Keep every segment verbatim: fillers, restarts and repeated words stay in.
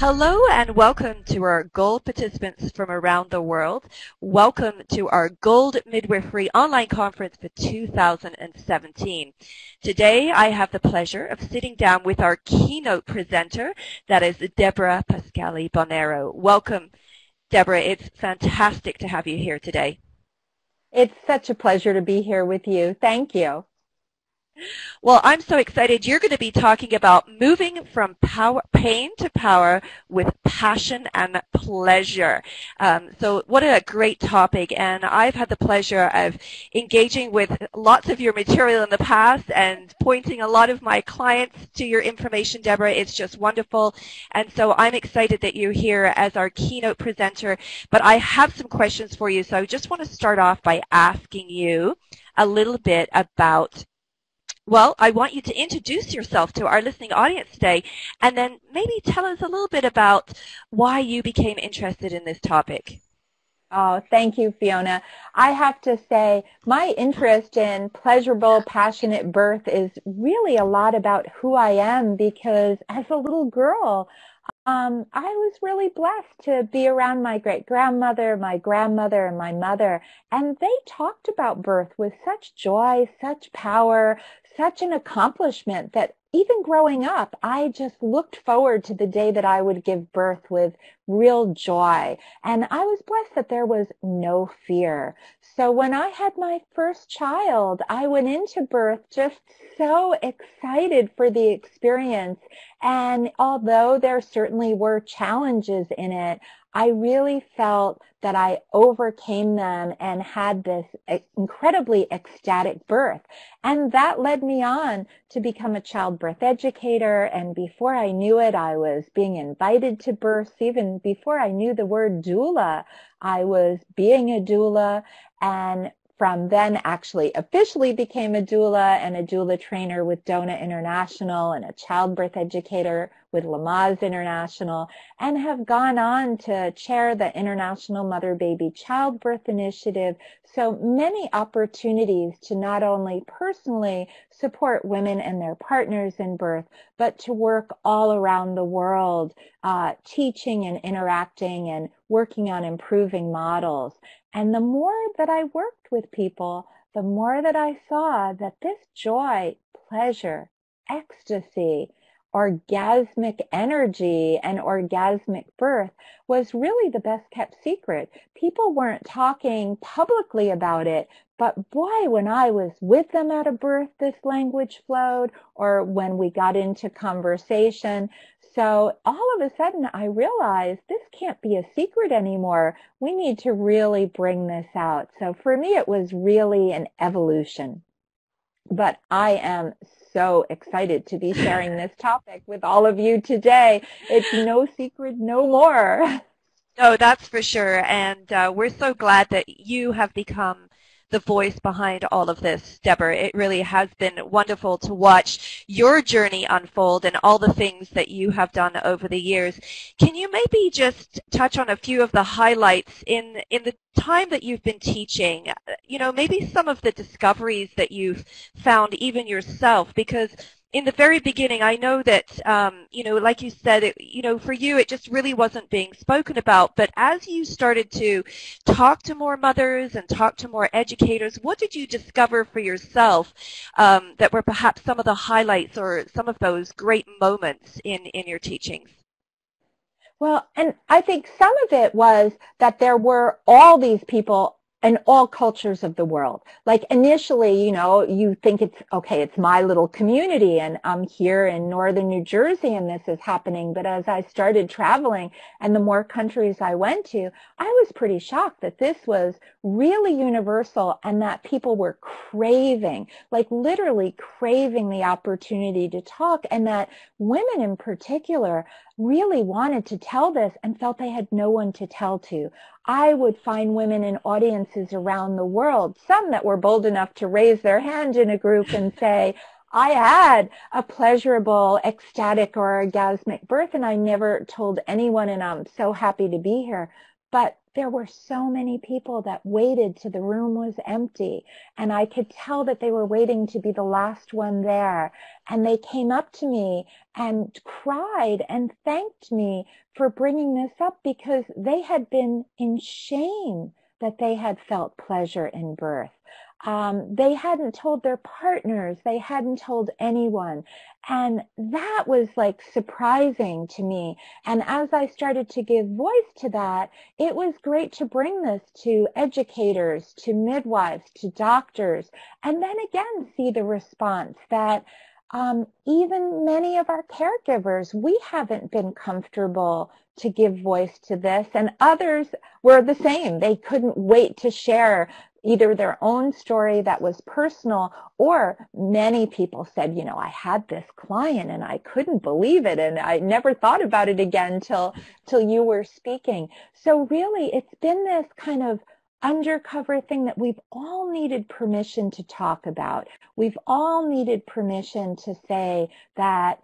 Hello and welcome to our Gold participants from around the world. Welcome to our Gold Midwifery Online Conference for two thousand seventeen. Today I have the pleasure of sitting down with our keynote presenter, that is Debra Pascali-Bonaro. Welcome, Debra. It's fantastic to have you here today. It's such a pleasure to be here with you. Thank you. Well, I'm so excited. You're going to be talking about moving from power, pain to power with passion and pleasure. Um, so what a great topic. And I've had the pleasure of engaging with lots of your material in the past and pointing a lot of my clients to your information, Debra. It's just wonderful. And so I'm excited that you're here as our keynote presenter. But I have some questions for you. So I just want to start off by asking you a little bit about, well, I want you to introduce yourself to our listening audience today, and then maybe tell us a little bit about why you became interested in this topic. Oh, thank you, Fiona. I have to say my interest in pleasurable, passionate birth is really a lot about who I am, because as a little girl, um, I was really blessed to be around my great-grandmother, my grandmother, and my mother, and they talked about birth with such joy, such power, such an accomplishment that even growing up, I just looked forward to the day that I would give birth with real joy. And I was blessed that there was no fear. So when I had my first child, I went into birth just so excited for the experience. And although there certainly were challenges in it, I really felt that I overcame them and had this incredibly ecstatic birth. And that led me on to become a childbirth educator. And before I knew it, I was being invited to births. Even before I knew the word doula, I was being a doula, and from then actually officially became a doula and a doula trainer with DONA International and a childbirth educator with Lamaze International, and have gone on to chair the International Mother Baby Childbirth Initiative. So many opportunities to not only personally support women and their partners in birth, but to work all around the world, uh, teaching and interacting and working on improving models. And the more that I worked with people, the more that I saw that this joy, pleasure, ecstasy, orgasmic energy and orgasmic birth was really the best kept secret. People weren't talking publicly about it, but boy, when I was with them at a birth, this language flowed, or when we got into conversation. So all of a sudden I realized this can't be a secret anymore. We need to really bring this out. So for me, it was really an evolution. But I am so excited to be sharing this topic with all of you today. It's no secret no more. No, that's for sure. And uh, we're so glad that you have become the voice behind all of this, Debra. It really has been wonderful to watch your journey unfold and all the things that you have done over the years. Can you maybe just touch on a few of the highlights in, in the time that you've been teaching? You know, maybe some of the discoveries that you've found even yourself, because in the very beginning, I know that, um, you know, like you said, it, you know, for you, it just really wasn't being spoken about. But as you started to talk to more mothers and talk to more educators, what did you discover for yourself um, that were perhaps some of the highlights or some of those great moments in, in your teachings? Well, and I think some of it was that there were all these people in all cultures of the world. Like initially, you know, you think it's, okay, it's my little community and I'm here in northern New Jersey and this is happening. But as I started traveling and the more countries I went to, I was pretty shocked that this was really universal and that people were craving, like literally craving the opportunity to talk, and that women in particular really wanted to tell this and felt they had no one to tell to. I would find women in audiences around the world, some that were bold enough to raise their hand in a group and say, I had a pleasurable, ecstatic, or orgasmic birth, and I never told anyone, and I'm so happy to be here. But there were so many people that waited till the room was empty, and I could tell that they were waiting to be the last one there. And they came up to me and cried and thanked me for bringing this up, because they had been in shame that they had felt pleasure in birth. Um, they hadn't told their partners, they hadn't told anyone. And that was like surprising to me. And as I started to give voice to that, it was great to bring this to educators, to midwives, to doctors, and then again see the response that um, even many of our caregivers, we haven't been comfortable to give voice to this, and others were the same. They couldn't wait to share either their own story that was personal, or many people said, you know, I had this client and I couldn't believe it, and I never thought about it again till till you were speaking. So really, it's been this kind of undercover thing that we've all needed permission to talk about. We've all needed permission to say that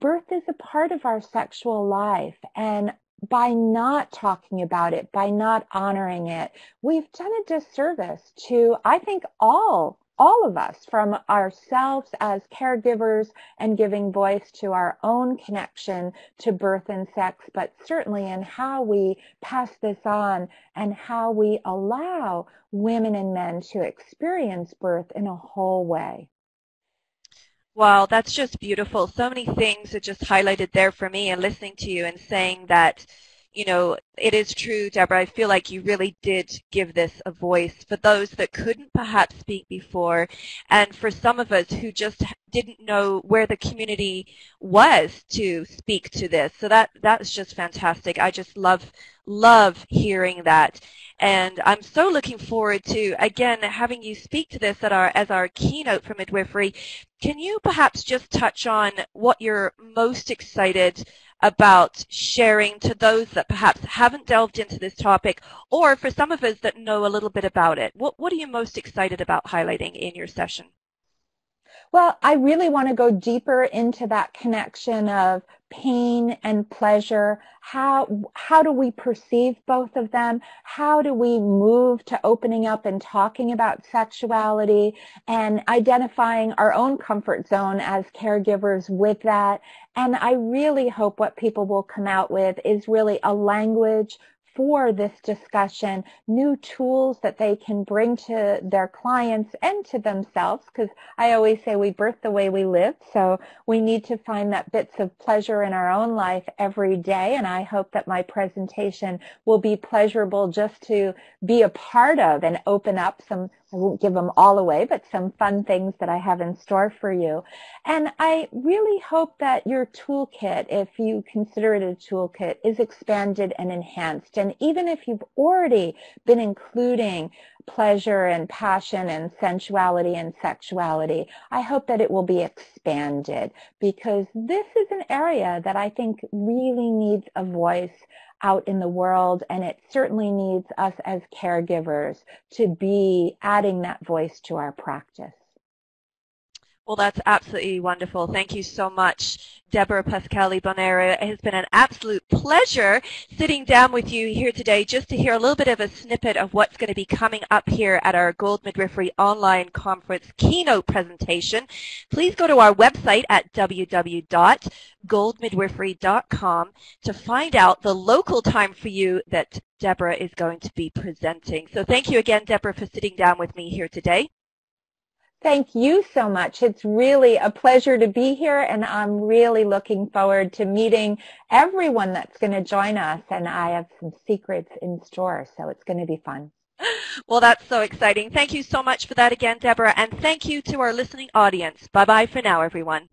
birth is a part of our sexual life, and by not talking about it, by not honoring it, we've done a disservice to, I think, all, all of us, from ourselves as caregivers and giving voice to our own connection to birth and sex, but certainly in how we pass this on and how we allow women and men to experience birth in a whole way. Wow, that's just beautiful. So many things are just highlighted there for me, and listening to you and saying that, you know, it is true, Debra, I feel like you really did give this a voice for those that couldn't perhaps speak before, and for some of us who just didn't know where the community was to speak to this. So that that's just fantastic. I just love, love hearing that. And I'm so looking forward to, again, having you speak to this at our, as our keynote for midwifery. Can you perhaps just touch on what you're most excited about sharing to those that perhaps haven't delved into this topic, or for some of us that know a little bit about it? What, what are you most excited about highlighting in your session? Well, I really want to go deeper into that connection of pain and pleasure. How, how do we perceive both of them? How do we move to opening up and talking about sexuality and identifying our own comfort zone as caregivers with that? And I really hope what people will come out with is really a language for this discussion, new tools that they can bring to their clients and to themselves, because I always say we birth the way we live, so we need to find that bits of pleasure in our own life every day, and I hope that my presentation will be pleasurable just to be a part of and open up some, I won't give them all away, but some fun things that I have in store for you. And I really hope that your toolkit, if you consider it a toolkit, is expanded and enhanced. And even if you've already been including pleasure and passion and sensuality and sexuality, I hope that it will be expanded, because this is an area that I think really needs a voice out in the world, and it certainly needs us as caregivers to be adding that voice to our practice. Well, that's absolutely wonderful. Thank you so much, Debra Pascali-Bonaro. It has been an absolute pleasure sitting down with you here today just to hear a little bit of a snippet of what's going to be coming up here at our Gold Midwifery Online Conference keynote presentation. Please go to our website at w w w dot gold midwifery dot com to find out the local time for you that Debra is going to be presenting. So thank you again, Debra, for sitting down with me here today. Thank you so much. It's really a pleasure to be here, and I'm really looking forward to meeting everyone that's going to join us, and I have some secrets in store, so it's going to be fun. Well, that's so exciting. Thank you so much for that again, Debra, and thank you to our listening audience. Bye-bye for now, everyone.